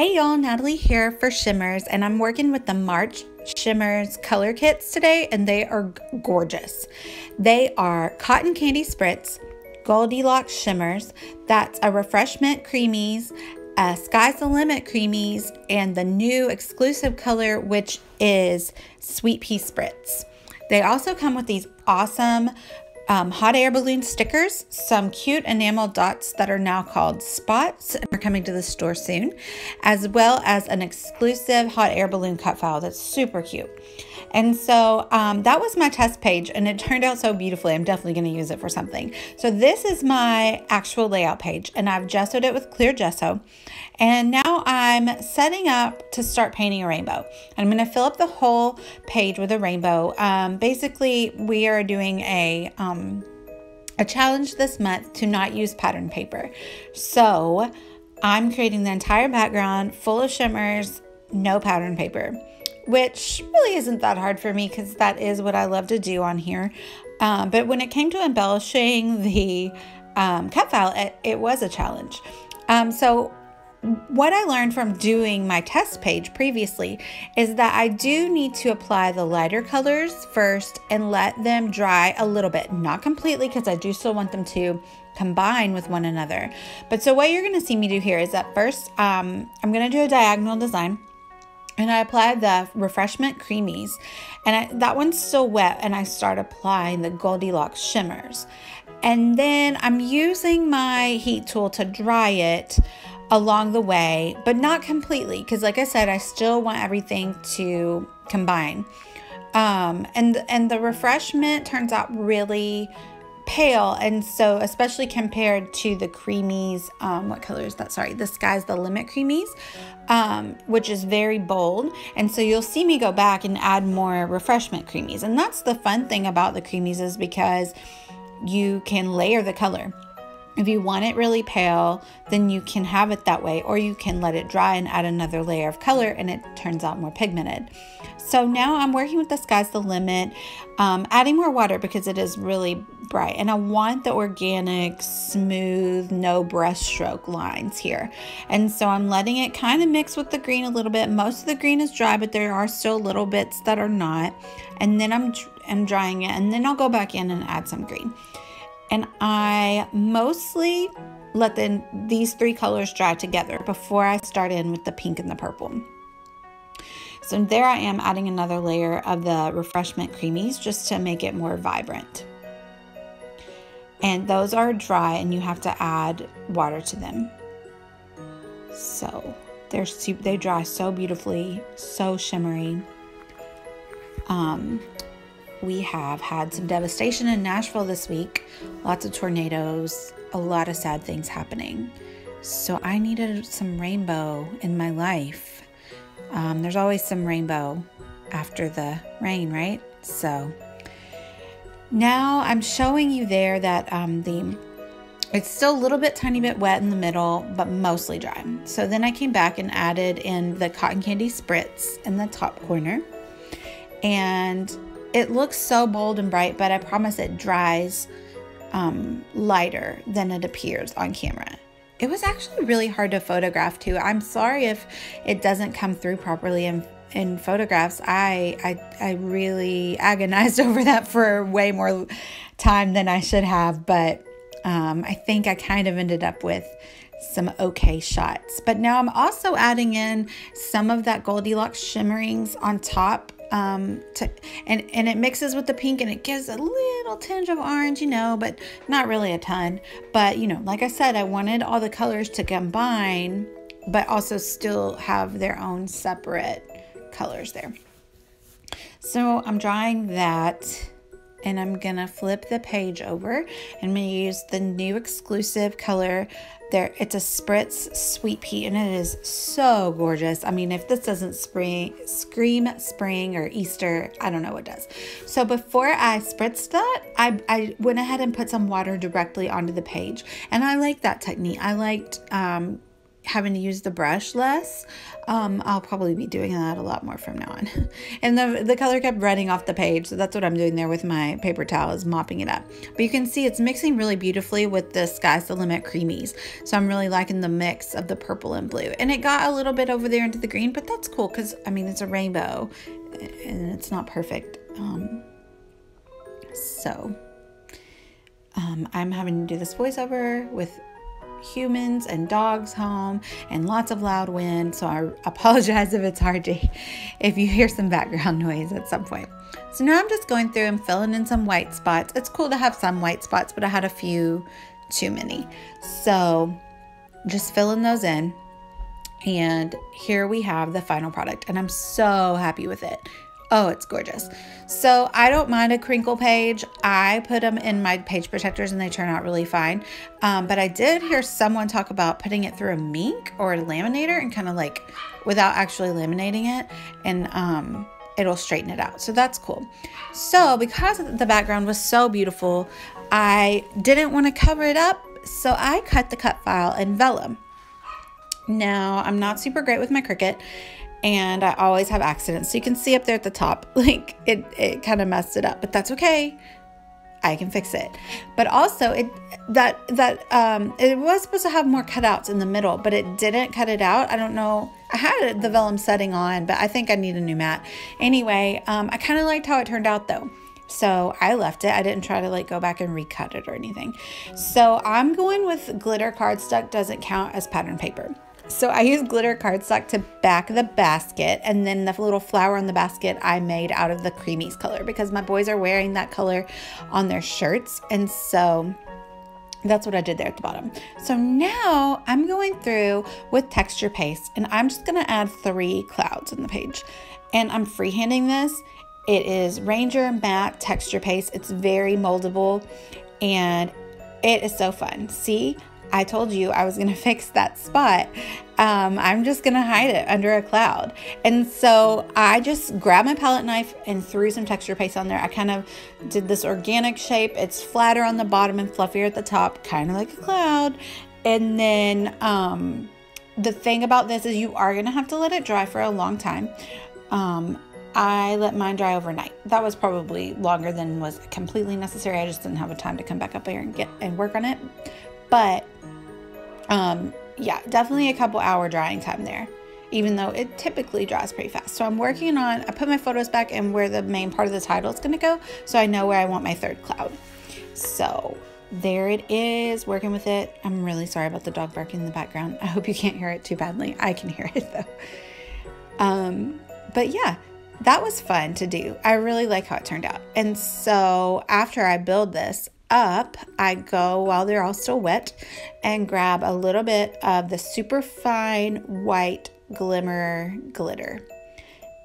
Hey y'all, Natalie here for Shimmerz, and I'm working with the March Shimmerz color kits today, and they are gorgeous. They are Cotton Candy Spritz, Goldilocks Shimmerz, that's a Refreshment Creamies, a Sky's the Limit Creamies, and the new exclusive color, which is Sweet Pea Spritz. They also come with these awesome hot air balloon stickers, some cute enamel dots that are now called spots and are coming to the store soon, as well as an exclusive hot air balloon cut file that's super cute. And so that was my test page, and it turned out so beautifully. I'm definitely going to use it for something. So this is my actual layout page, and I've gessoed it with clear gesso, and now I'm setting up to start painting a rainbow. I'm going to fill up the whole page with a rainbow. Basically, we are doing a challenge this month to not use pattern paper. So I'm creating the entire background full of shimmers, no pattern paper, which really isn't that hard for me because that is what I love to do on here. But when it came to embellishing the cut file, it was a challenge. So what I learned from doing my test page previously is that I do need to apply the lighter colors first and let them dry a little bit, not completely, because I do still want them to combine with one another. But so what you're going to see me do here is that first I'm going to do a diagonal design, and I applied the Refreshment Creamies, and that one's still wet, and I start applying the Goldilocks Shimmerz, and then I'm using my heat tool to dry it along the way, but not completely, because like I said, I still want everything to combine. And the refreshment turns out really pale, and so especially compared to the creamies, what color is that? Sorry, the Sky's the Limit Creamies, which is very bold. And so you'll see me go back and add more Refreshment Creamies, and that's the fun thing about the creamies, is because you can layer the color. If you want it really pale, then you can have it that way, or you can let it dry and add another layer of color, and it turns out more pigmented. So now I'm working with the Sky's the Limit, adding more water because it is really bright, and I want the organic, smooth, no brushstroke lines here. And so I'm letting it kind of mix with the green a little bit. Most of the green is dry, but there are still little bits that are not. And then I'm drying it, and then I'll go back in and add some green. And I mostly let these three colors dry together before I start in with the pink and the purple. So there I am, adding another layer of the Refreshment Creamies just to make it more vibrant. And those are dry, and you have to add water to them. So they dry so beautifully, so shimmery. We have had some devastation in Nashville this week, lots of tornadoes, a lot of sad things happening. So I needed some rainbow in my life. There's always some rainbow after the rain, right? So now I'm showing you there that it's still a little bit, tiny bit wet in the middle, but mostly dry. So then I came back and added in the Cotton Candy Spritz in the top corner, and it looks so bold and bright, but I promise it dries lighter than it appears on camera. It was actually really hard to photograph too. I'm sorry if it doesn't come through properly in photographs. I really agonized over that for way more time than I should have, but I think I kind of ended up with some okay shots. But now I'm also adding in some of that Goldilocks shimmerings on top, and it mixes with the pink, and it gives a little tinge of orange, you know, but not really a ton. But you know, like I said, I wanted all the colors to combine, but also still have their own separate colors there. So I'm drawing that, and I'm gonna flip the page over, and I'm gonna use the new exclusive color there. It's a Spritz Sweet Pea, and it is so gorgeous. I mean, if this doesn't scream spring or Easter, I don't know what does. So before I spritzed that, I went ahead and put some water directly onto the page, and I like that technique. I liked having to use the brush less. I'll probably be doing that a lot more from now on. And the color kept running off the page, so that's what I'm doing there with my paper towel, is mopping it up. But you can see it's mixing really beautifully with the Sky's the Limit Creamies. So I'm really liking the mix of the purple and blue. And it got a little bit over there into the green, but that's cool because, I mean, it's a rainbow and it's not perfect. I'm having to do this voiceover with humans and dogs home and lots of loud wind, so I apologize if it's hard to, if you hear some background noise at some point. So now I'm just going through and filling in some white spots. It's cool to have some white spots, but I had a few too many, so just filling those in. And here we have the final product, and I'm so happy with it. Oh, it's gorgeous. So I don't mind a crinkle page. I put them in my page protectors and they turn out really fine. But I did hear someone talk about putting it through a mink or a laminator and kind of like without actually laminating it, and it'll straighten it out. So that's cool. So because the background was so beautiful, I didn't want to cover it up. So I cut the cut file in vellum. Now I'm not super great with my Cricut, and I always have accidents. So you can see up there at the top, like it kind of messed it up, but that's okay. I can fix it. But also it was supposed to have more cutouts in the middle, but it didn't cut it out. I don't know. I had the vellum setting on, but I think I need a new mat. Anyway, I kind of liked how it turned out though. So I left it. I didn't try to like go back and recut it or anything. So I'm going with glitter cardstock. Doesn't count as pattern paper. So I used glitter cardstock to back the basket, and then the little flower on the basket I made out of the Creamies color because my boys are wearing that color on their shirts, and so that's what I did there at the bottom. So now I'm going through with texture paste, and I'm just gonna add 3 clouds on the page, and I'm freehanding this. It is Ranger Matte Texture Paste. It's very moldable, and it is so fun. See? I told you I was gonna fix that spot. I'm just gonna hide it under a cloud. And so I just grabbed my palette knife and threw some texture paste on there. I kind of did this organic shape. It's flatter on the bottom and fluffier at the top, kind of like a cloud. And then the thing about this is you are gonna have to let it dry for a long time. I let mine dry overnight. That was probably longer than was completely necessary. I just didn't have a time to come back up here and work on it. But yeah, definitely a couple hour drying time there, even though it typically dries pretty fast. So I'm working on, I put my photos back and where the main part of the title is gonna go, so I know where I want my 3rd cloud. So there it is, working with it. I'm really sorry about the dog barking in the background. I hope you can't hear it too badly. I can hear it though. But yeah, that was fun to do. I really like how it turned out. And so after I build this up, I go while they're all still wet and grab a little bit of the super fine white glimmer glitter,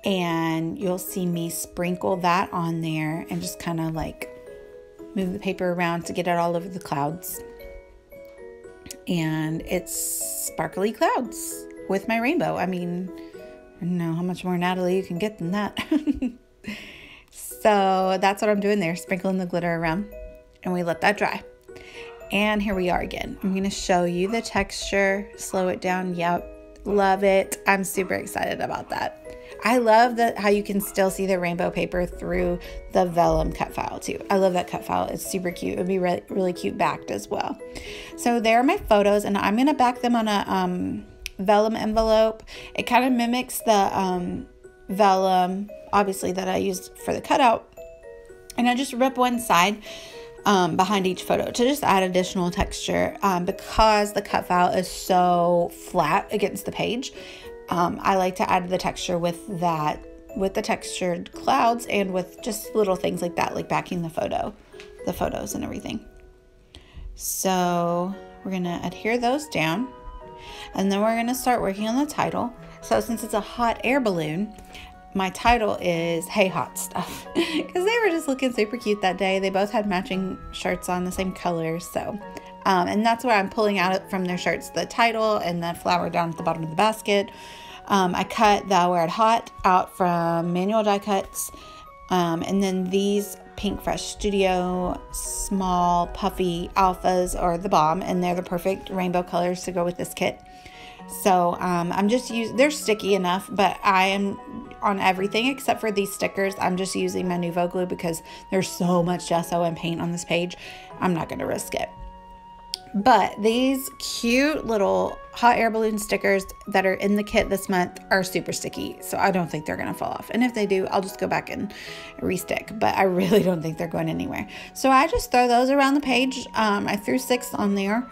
and you'll see me sprinkle that on there and just kind of like move the paper around to get it all over the clouds, and it's sparkly clouds with my rainbow. I mean, I don't know how much more Natalie you can get than that. So that's what I'm doing there, sprinkling the glitter around. And we let that dry. And here we are again. I'm gonna show you the texture, slow it down. Yep, love it. I'm super excited about that. I love that how you can still see the rainbow paper through the vellum cut file too. I love that cut file. It's super cute. It would be really cute backed as well. So there are my photos, and I'm gonna back them on a vellum envelope. It kind of mimics the vellum, obviously, that I used for the cutout. And I just rip one side behind each photo to just add additional texture because the cut file is so flat against the page. I like to add the texture with that, with the textured clouds and with just little things like that, like backing the photo, the photos and everything. So we're gonna adhere those down, and then we're gonna start working on the title. So since it's a hot air balloon, my title is Hey Hot Stuff, because they were just looking super cute that day. They both had matching shirts on, the same color. So, and that's where I'm pulling out from their shirts, the title and the flower down at the bottom of the basket. I cut the Word Hot out from manual die cuts. And then these Pink Fresh Studio small puffy alphas are the bomb, and they're the perfect rainbow colors to go with this kit. So I'm just using, they're sticky enough, but I am on everything except for these stickers. I'm just using my Nouveau glue because there's so much gesso and paint on this page. I'm not going to risk it. But these cute little hot air balloon stickers that are in the kit this month are super sticky, so I don't think they're going to fall off. And if they do, I'll just go back and restick, but I really don't think they're going anywhere. So I just throw those around the page. I threw 6 on there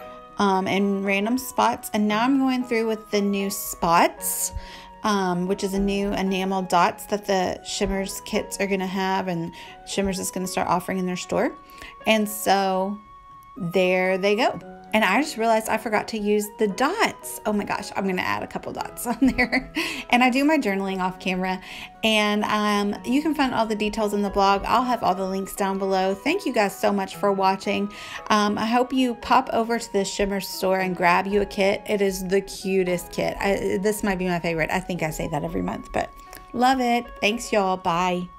in random spots, and now I'm going through with the new spots, which is a new enamel dots that the Shimmerz kits are going to have, and Shimmerz is going to start offering in their store. And so there they go. And I just realized I forgot to use the dots. Oh my gosh, I'm gonna add a couple dots on there. And I do my journaling off camera. And you can find all the details in the blog. I'll have all the links down below. Thank you guys so much for watching. I hope you pop over to the Shimmerz store and grab you a kit. It is the cutest kit. This might be my favorite. I think I say that every month, but love it. Thanks y'all, bye.